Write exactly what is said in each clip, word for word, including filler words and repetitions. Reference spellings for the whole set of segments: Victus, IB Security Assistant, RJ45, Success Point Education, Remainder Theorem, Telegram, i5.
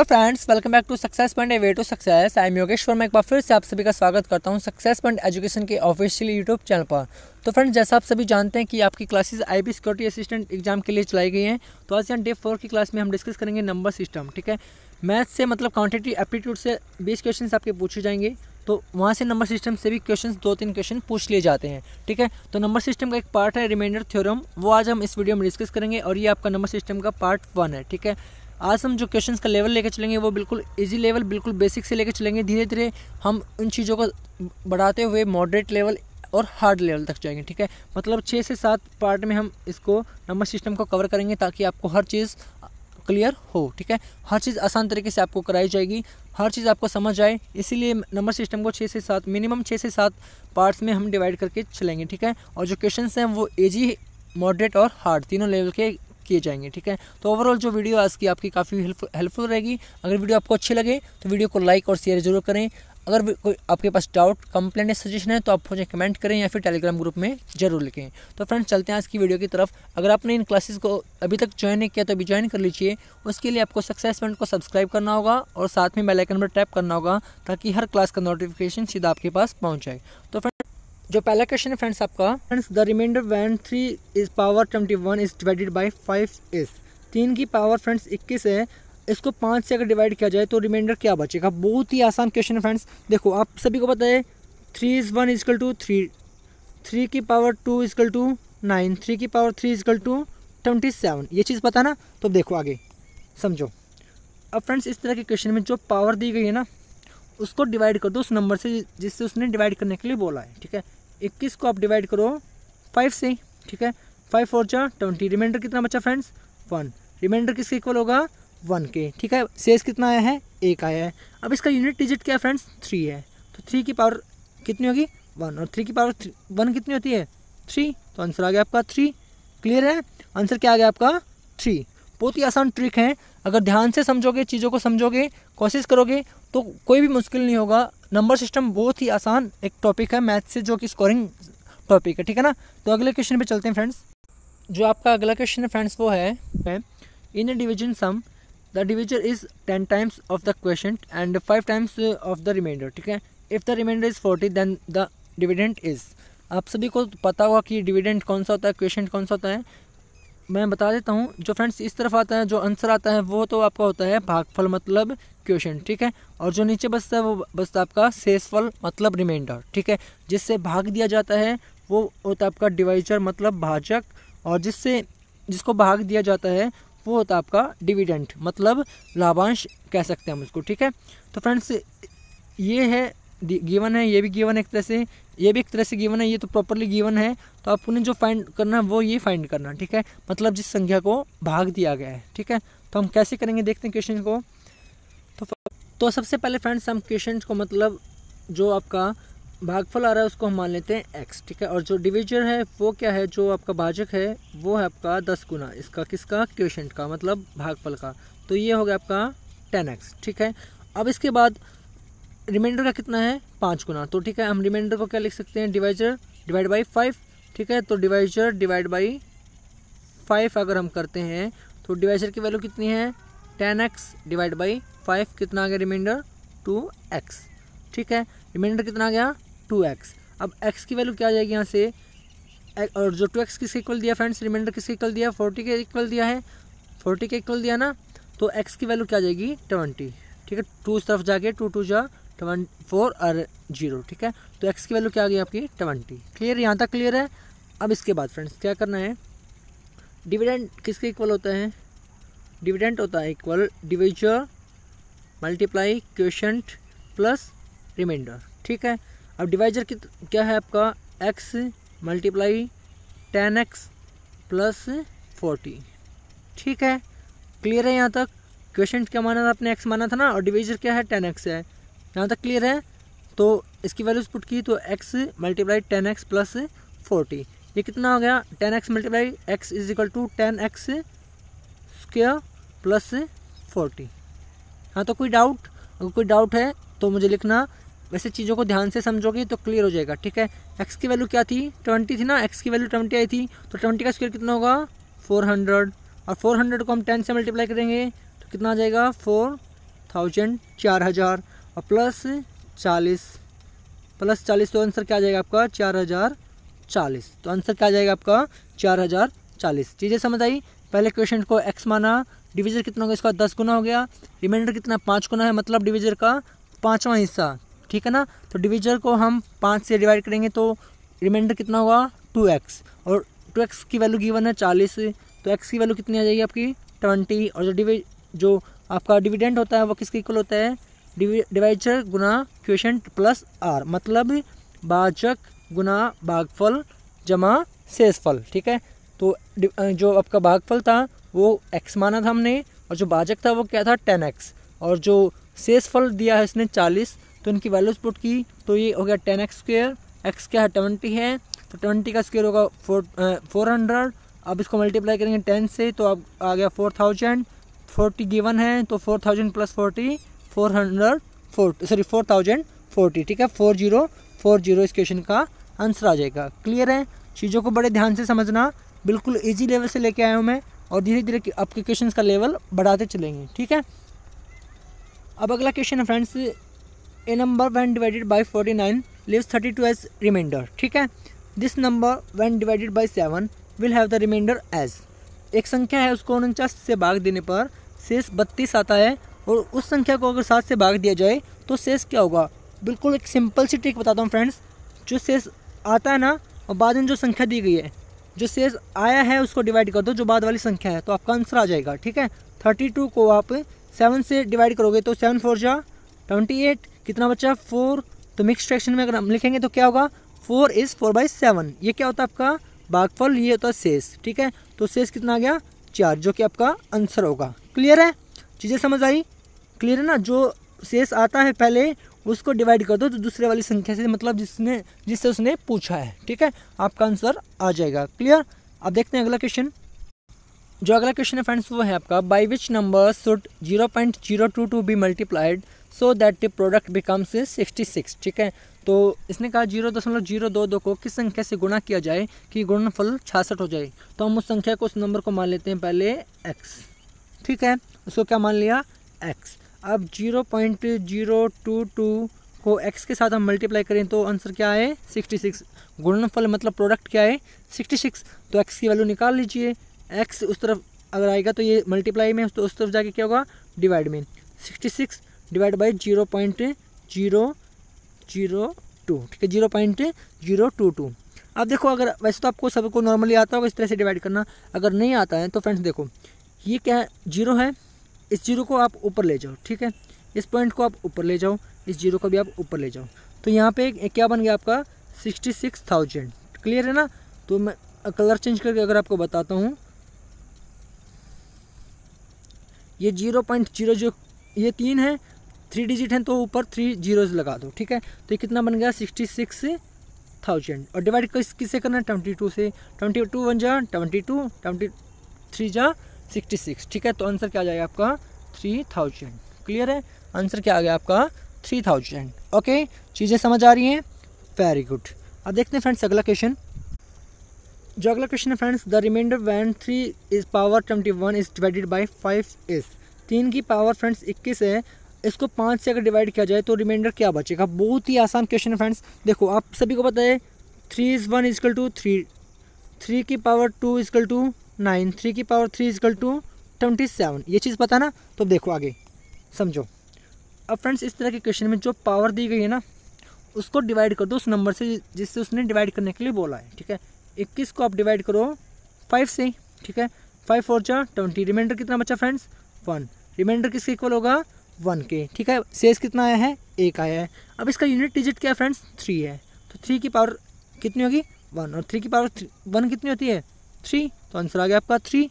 Hello friends, welcome back to success point a way to success. I am Yogeshwar. मैं एक बार फिर से आप सभी का स्वागत करता हूं सक्सेस पॉइंट एजुकेशन के ऑफिशियल यूट्यूब चैनल पर। तो फ्रेंड्स, जैसा आप सभी जानते हैं कि आपकी classes IB security assistant exam के लिए चलाई गई हैं, तो आज यहाँ डे फोर की क्लास में हम डिस्कस करेंगे नंबर सिस्टम। ठीक है, मैथ्स से मतलब क्वांटिटेटिव एप्टीट्यूड से बीस क्वेश्चन आपके पूछे जाएंगे, तो वहाँ से नंबर सिस्टम से भी क्वेश्चन दो तीन क्वेश्चन पूछ लिए जाते हैं। ठीक है, तो नंबर सिस्टम का एक पार्ट है रिमाइंडर थ्योरम, वो आज हम इस वीडियो में डिस्कस करेंगे और ये आपका नंबर सिस्टम का पार्ट वन है। ठीक है, आज हम जो क्वेश्चंस का लेवल लेकर चलेंगे वो बिल्कुल इजी लेवल, बिल्कुल बेसिक से लेकर चलेंगे। धीरे धीरे हम उन चीज़ों को बढ़ाते हुए मॉडरेट लेवल और हार्ड लेवल तक जाएंगे। ठीक है, मतलब छः से सात पार्ट में हम इसको नंबर सिस्टम को कवर करेंगे ताकि आपको हर चीज़ क्लियर हो। ठीक है, हर चीज़ आसान तरीके से आपको कराई जाएगी, हर चीज़ आपको समझ आए, इसीलिए नंबर सिस्टम को छः से सात मिनिमम छः से सात पार्ट्स में हम डिवाइड करके चलेंगे। ठीक है, और जो क्वेश्चंस हैं वो ईजी, मॉडरेट और हार्ड तीनों लेवल के किए जाएंगे। ठीक है, तो ओवरऑल जो वीडियो आज की आपकी काफ़ी हेल्पफुल रहेगी। अगर वीडियो आपको अच्छी लगे तो वीडियो को लाइक और शेयर जरूर करें। अगर कोई आपके पास डाउट, कंप्लेंट या सजेशन है तो आप मुझे कमेंट करें या फिर टेलीग्राम ग्रुप में जरूर लिखें। तो फ्रेंड्स, चलते हैं आज की वीडियो की तरफ। अगर आपने इन क्लासेस को अभी तक ज्वाइन नहीं किया तो अभी ज्वाइन कर लीजिए। उसके लिए आपको सक्सेस पॉइंट को सब्सक्राइब करना होगा और साथ में बेल आइकन पर टैप करना होगा ताकि हर क्लास का नोटिफिकेशन सीधा आपके पास पहुँच जाए। तो जो पहला क्वेश्चन है फ्रेंड्स आपका, friends the remainder when three is power twenty one is divided by five is. तीन की पावर फ्रेंड्स इक्कीस है, इसको पाँच से अगर डिवाइड किया जाए तो रिमाइंडर क्या बचेगा। बहुत ही आसान क्वेश्चन है फ्रेंड्स। देखो, आप सभी को पता है three is one is equal to three, three की power two is equal to nine, three की power three is equal to twenty seven. ये चीज़ पता ना, तो देखो आगे समझो। अब फ्रेंड्स, इस तरह के क्वेश्चन में जो पावर दी गई है ना उसको डिवाइड कर दो उस नंबर से जिससे उसने डिवाइड करने के लिए बोला है। ठीक है, इक्कीस को आप डिवाइड करो फाइव से। ठीक है, फाइव फोर चार ट्वेंटी, रिमाइंडर कितना बचा फ्रेंड्स वन। रिमाइंडर किसके इक्वल होगा वन के। ठीक है, शेष कितना आया है एक आया है। अब इसका यूनिट डिजिट क्या है फ्रेंड्स थ्री है, तो थ्री की पावर कितनी होगी वन, और थ्री की पावर वन कितनी होती है थ्री। तो आंसर आ गया आपका थ्री। क्लियर है, आंसर क्या आ गया आपका थ्री। बहुत ही आसान ट्रिक है, अगर ध्यान से समझोगे, चीज़ों को समझोगे, कोशिश करोगे तो कोई भी मुश्किल नहीं होगा। नंबर सिस्टम बहुत ही आसान एक टॉपिक है मैथ से, जो कि स्कोरिंग टॉपिक है। ठीक है ना, तो अगले क्वेश्चन पे चलते हैं फ्रेंड्स। जो आपका अगला क्वेश्चन है फ्रेंड्स वो है in a division sum the divisor is ten times of the quotient and five times of the remainder. ठीक है, if the remainder is forty then the dividend is. आप सभी को पता होगा कि डिविडेंट कौन सा होता है, क्वेश्चन कौन सा होता है। मैं बता देता हूँ, जो फ्रेंड्स इस तरफ आता है जो आंसर आता है वो तो आपका होता है भागफल मतलब क्वेश्चन। ठीक है, और जो नीचे बचता है वो बचता आपका शेषफल मतलब रिमाइंडर। ठीक है, जिससे भाग दिया जाता है वो होता आपका डिवाइजर मतलब भाजक, और जिससे जिसको भाग दिया जाता है वो होता आपका डिविडेंट मतलब लाभांश कह सकते हैं हम उसको। ठीक है, तो फ्रेंड्स ये है गिवन है, ये भी गिवन है एक तरह से, ये भी एक तरह से गिवन है, ये तो प्रॉपरली गिवन है। तो आपको जो फाइंड करना है वो ये फाइंड करना। ठीक है, मतलब जिस संख्या को भाग दिया गया है। ठीक है, तो हम कैसे करेंगे देखते हैं क्वेश्चन को। तो तो सबसे पहले फ्रेंड्स हम क्वेश्चन को मतलब जो आपका भागफल आ रहा है उसको हम मान लेते हैं एक्स। ठीक है, और जो डिविजर है वो क्या है, जो आपका भाजक है वो है आपका दस गुना इसका किसका क्वेश्चन का मतलब भागफल का, तो ये हो गया आपका टेन एक्स। ठीक है, अब इसके बाद रिमाइंडर का कितना है पाँच गुना, तो ठीक है हम रिमाइंडर को क्या लिख सकते हैं डिवाइजर डिवाइड बाई फाइव। ठीक है, तो डिवाइजर डिवाइड बाई फाइव अगर हम करते हैं तो डिवाइजर की वैल्यू कितनी है ten x divide by five, कितना आ गया रिमाइंडर टू एक्स। ठीक है, रिमाइंडर कितना आ गया टू एक्स। अब एक्स की वैल्यू क्या आ जाएगी यहाँ से, और जो टू एक्स किसके इक्वल दिया फ्रेंड्स, रिमाइंडर किसके इक्वल दिया फोर्टी के इक्वल दिया है, फोर्टी के इक्वल दिया ना, तो एक्स की वैल्यू क्या आ जाएगी ट्वेंटी। ठीक है, टू उस तरफ जाके टू टू जा वन फोर और जीरो। ठीक है, तो एक्स की वैल्यू क्या आ गई आपकी ट्वेंटी। क्लियर, यहाँ तक क्लियर है। अब इसके बाद फ्रेंड्स क्या करना है, डिविडेंट किसके इक्वल होता है, डिविडेंट होता है equal divisor multiply quotient plus remainder. ठीक है, अब डिवाइजर की क्या है आपका x multiply ten x plus forty. ठीक है, क्लियर है यहाँ तक। क्वेश्चंट क्या माना था आपने एक्स माना था ना, और डिविजर क्या है टेन एक्स है, यहाँ तक क्लियर है। तो इसकी वैल्यूज पुट की तो x multiply ten x plus forty, ये कितना हो गया ten x multiply x is equal to ten x square plus forty. हाँ, तो कोई डाउट, अगर कोई डाउट है तो मुझे लिखना, वैसे चीज़ों को ध्यान से समझोगे तो क्लियर हो जाएगा। ठीक है, x की वैल्यू क्या थी ट्वेंटी थी ना, x की वैल्यू ट्वेंटी आई थी, तो ट्वेंटी का स्क्वायर कितना होगा फोर हंड्रेड, और फोर हंड्रेड को हम टेन से मल्टीप्लाई करेंगे तो कितना आ जाएगा फोर थाउजेंड चार हज़ार और प्लस चालीस प्लस चालीस तो आंसर क्या आ जाएगा आपका चार हज़ार चालीस। तो आंसर क्या आ जाएगा आपका चार हज़ार चालीस। चीज़ें समझ आई। पहले क्वेश्चन को एक्स माना, डिविजर कितना हो गया इसका दस गुना हो गया, रिमाइंडर कितना पाँच गुना है मतलब डिविजर का पाँचवा हिस्सा, ठीक है ना। तो डिविजर को हम पाँच से डिवाइड करेंगे तो रिमाइंडर कितना होगा टू एक्स और टू एक्स की वैल्यू गिवन है चालीस, तो एक्स की वैल्यू कितनी आ जाएगी आपकी ट्वेंटी। और जो डिवि जो आपका डिविडेंड होता है वो किसके इक्वल होता है डिवाइजर गुना क्वेश्चन प्लस आर, मतलब भाजक गुना भागफल जमा शेषफल, ठीक है। तो जो आपका भागफल था वो एक्स माना था हमने और जो भाजक था वो क्या था टेन एक्स और जो शेषफल दिया है इसने चालीस, तो इनकी वैल्यूज पुट की तो ये हो गया टेन एक्स स्क्वेयर, एक्स क्या है ट्वेंटी है तो ट्वेंटी का स्क्वेयर होगा फोर फोर हंड्रेड। अब इसको मल्टीप्लाई करेंगे टेन से तो अब आ गया फोर थाउजेंड, फोर्टी गिवन है तो four thousand plus forty four hundred forty sorry four thousand forty, ठीक है फोर जीरो फोर जीरो इस क्वेश्चन का आंसर आ जाएगा। क्लियर है। चीज़ों को बड़े ध्यान से समझना, बिल्कुल ईजी लेवल से लेके आया हूँ मैं और धीरे धीरे आपके क्वेश्चंस का लेवल बढ़ाते चलेंगे, ठीक है। अब अगला क्वेश्चन है friends, a number when divided by forty nine leaves thirty two as remainder, ठीक है। This number when divided by seven will have the remainder as, एक संख्या है उसको उनचास से भाग देने पर शेष बत्तीस आता है और उस संख्या को अगर सात से भाग दिया जाए तो शेष क्या होगा। बिल्कुल एक सिंपल सी ट्रिक बताता हूँ फ्रेंड्स, जो शेष आता है ना और बाद में जो संख्या दी गई है जो शेष आया है उसको डिवाइड कर दो जो बाद वाली संख्या है तो आपका आंसर आ जाएगा, ठीक है। थर्टी टू को आप सेवन से डिवाइड करोगे तो सेवन फोर जा ट्वेंटी एट, कितना बचा फोर, तो मिक्स फ्रैक्शन में अगर हम लिखेंगे तो क्या होगा four is four by seven, ये क्या होता है आपका भागफल, ये होता है शेष, ठीक है। तो शेष कितना आ गया चार जो कि आपका आंसर होगा। क्लियर है। चीज़ें समझ आई। क्लियर है ना। जो शेष आता है पहले उसको डिवाइड कर दो तो दूसरे वाली संख्या से, मतलब जिसने जिससे उसने पूछा है, ठीक है, आपका आंसर आ जाएगा। क्लियर। अब देखते हैं अगला क्वेश्चन। जो अगला क्वेश्चन है फ्रेंड्स वो है आपका by which number should zero point zero two two be multiplied so that the product becomes sixty six, ठीक है। तो इसने कहा जीरो दशमलव जीरो दो दो को किस संख्या से गुणा किया जाए कि गुणनफल छियासठ हो जाए। तो हम उस संख्या को उस नंबर को मान लेते हैं पहले एक्स, ठीक है, उसको क्या मान लिया एक्स। अब zero point zero two two को x के साथ हम मल्टीप्लाई करें तो आंसर क्या है सिक्सटी सिक्स, गुणनफल मतलब प्रोडक्ट क्या है सिक्सटी सिक्स। तो x की वैल्यू निकाल लीजिए, x उस तरफ अगर आएगा तो ये मल्टीप्लाई में तो उस तरफ जाके क्या होगा डिवाइड में, sixty six divide by zero point zero zero two, ठीक है zero point zero two two. अब देखो अगर वैसे तो आपको सबको नॉर्मली आता होगा इस तरह से डिवाइड करना, अगर नहीं आता है तो फ्रेंड्स देखो ये क्या है जीरो है, इस जीरो को आप ऊपर ले जाओ, ठीक है, इस पॉइंट को आप ऊपर ले जाओ, इस जीरो को भी आप ऊपर ले जाओ तो यहाँ पे क्या बन गया आपका सिक्सटी सिक्स थाउजेंड। क्लियर है ना। तो मैं कलर चेंज करके अगर आपको बताता हूँ ये जीरो पॉइंट जीरो जो ये तीन है थ्री डिजिट हैं तो ऊपर थ्री जीरोज लगा दो, ठीक है। तो ये कितना बन गया सिक्सटी सिक्स थाउजेंड। और डिवाइड किससे करना है ट्वेंटी टू से, ट्वेंटी टू वन जा ट्वेंटी टू ट्वेंटी थ्री जा सिक्सटी सिक्स, ठीक है। तो आंसर क्या आ जाएगा आपका थ्री थाउजेंड। क्लियर है। आंसर क्या आ गया आपका थ्री थाउजेंड। ओके, चीज़ें समझ आ रही हैं, वेरी गुड। अब देखते हैं फ्रेंड्स अगला क्वेश्चन। जो अगला क्वेश्चन है friends, the remainder when three is power twenty one is divided by five is, तीन की पावर फ्रेंड्स इक्कीस है, इसको पाँच से अगर डिवाइड किया जाए तो रिमाइंडर क्या बचेगा। बहुत ही आसान क्वेश्चन है फ्रेंड्स। देखो आप सभी को पता है three is one is equal to three, three की power two is equal to nine, three की power three is equal to twenty seven, ये चीज़ पता ना। तो देखो आगे समझो। अब फ्रेंड्स इस तरह के क्वेश्चन में जो पावर दी गई है ना उसको डिवाइड कर दो उस नंबर से जिससे उसने डिवाइड करने के लिए बोला है, ठीक है। इक्कीस को आप डिवाइड करो फाइव से, ठीक है, फाइव फोर जा ट्वेंटी, रिमाइंडर कितना बचा फ्रेंड्स वन, रिमाइंडर किसके इक्वल होगा वन के, ठीक है। शेष कितना आया है एक आया है। अब इसका यूनिट डिजिट क्या है फ्रेंड्स थ्री है, तो थ्री की पावर कितनी होगी वन और थ्री की पावर वन कितनी होती है थ्री, तो आंसर आ गया आपका थ्री।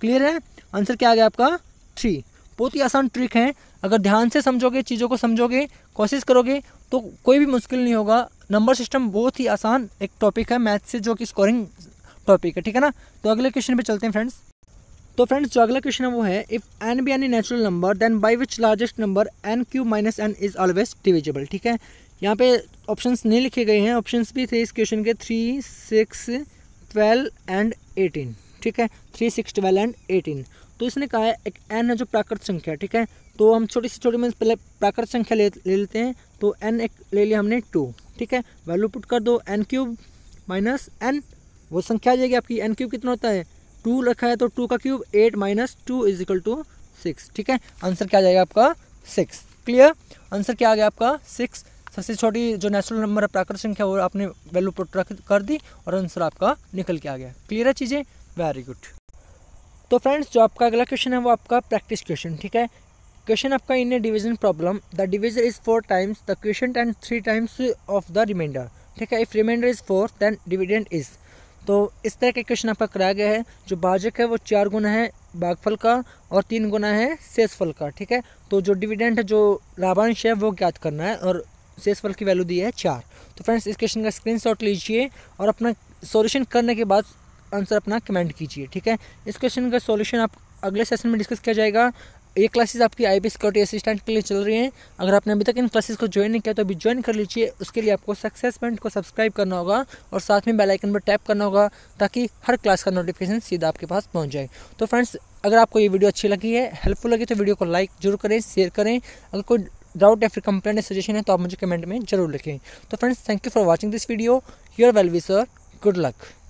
क्लियर है। आंसर क्या आ गया आपका थ्री। बहुत ही आसान ट्रिक है, अगर ध्यान से समझोगे चीज़ों को समझोगे कोशिश करोगे तो कोई भी मुश्किल नहीं होगा। नंबर सिस्टम बहुत ही आसान एक टॉपिक है मैथ से जो कि स्कोरिंग टॉपिक है, ठीक है ना। तो अगले क्वेश्चन पे चलते हैं फ्रेंड्स। तो फ्रेंड्स जो अगला क्वेश्चन है वो है, if N be N a natural number then by which largest number n cube minus n is always divisible, ठीक है। यहाँ पे ऑप्शंस नहीं लिखे गए हैं, ऑप्शंस भी थे इस क्वेश्चन के three six twelve and eighteen, ठीक है, three six twelve and eighteen. तो इसने कहा है एक एन है जो प्राकृत संख्या, ठीक है, तो हम छोटी से छोटी में पहले प्राकृत संख्या ले ले लेते हैं। तो एन एक ले लिया हमने टू, ठीक है, वैल्यू पुट कर दो, एन क्यूब माइनस एन वो संख्या आ जाएगी आपकी। एन क्यूब कितना होता है, टू रखा है, तो टू का cube eight minus two is equal to six, ठीक है, आंसर क्या आ जाएगा आपका सिक्स। क्लियर, आंसर क्या आ गया आपका सिक्स। सबसे छोटी जो नेचुरल नंबर है प्राकृत संख्या वो आपने वैल्यू पुट कर दी और आंसर आपका निकल के आ गया। क्लियर है चीज़ें, वेरी गुड। तो फ्रेंड्स जो आपका अगला क्वेश्चन है वो आपका प्रैक्टिस क्वेश्चन, ठीक है, क्वेश्चन आपका in a division problem the divisor is four times the question and three times of the remainder, ठीक है, if remainder is four then dividend is. तो इस तरह का क्वेश्चन आपका कराया गया है। जो भाजक है वो चार गुना है भागफल का और तीन गुना है शेषफल का, ठीक है, तो जो डिविडेंड है जो लाभांश है वो ज्ञात करना है और शेषफल की वैल्यू दी है चार। तो फ्रेंड्स इस क्वेश्चन का स्क्रीनशॉट लीजिए और अपना सॉल्यूशन करने के बाद आंसर अपना कमेंट कीजिए, ठीक है। इस क्वेश्चन का सॉल्यूशन आप अगले सेशन में डिस्कस किया जाएगा। ये क्लासेस आपकी आई बी सिक्योरिटी असिस्टेंट के लिए चल रही हैं। अगर आपने अभी तक इन क्लासेस को ज्वाइन नहीं किया तो अभी ज्वाइन कर लीजिए। उसके लिए आपको सक्सेस पॉइंट को सब्सक्राइब करना होगा और साथ में बेल आइकन पर टैप करना होगा ताकि हर क्लास का नोटिफिकेशन सीधा आपके पास पहुंच जाए। तो फ्रेंड्स अगर आपको ये वीडियो अच्छी लगी है, हेल्पफुल लगी, तो वीडियो को लाइक जरूर करें, शेयर करें। अगर कोई डाउट या फिर कंप्लेंट या सजेशन है तो आप मुझे कमेंट में जरूर लिखें। तो friends thank you for watching this video, your well wisher, good luck.